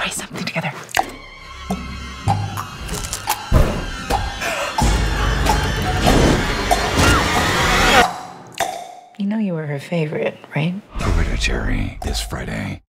try something together. You know you were her favorite, right? Hereditary this Friday.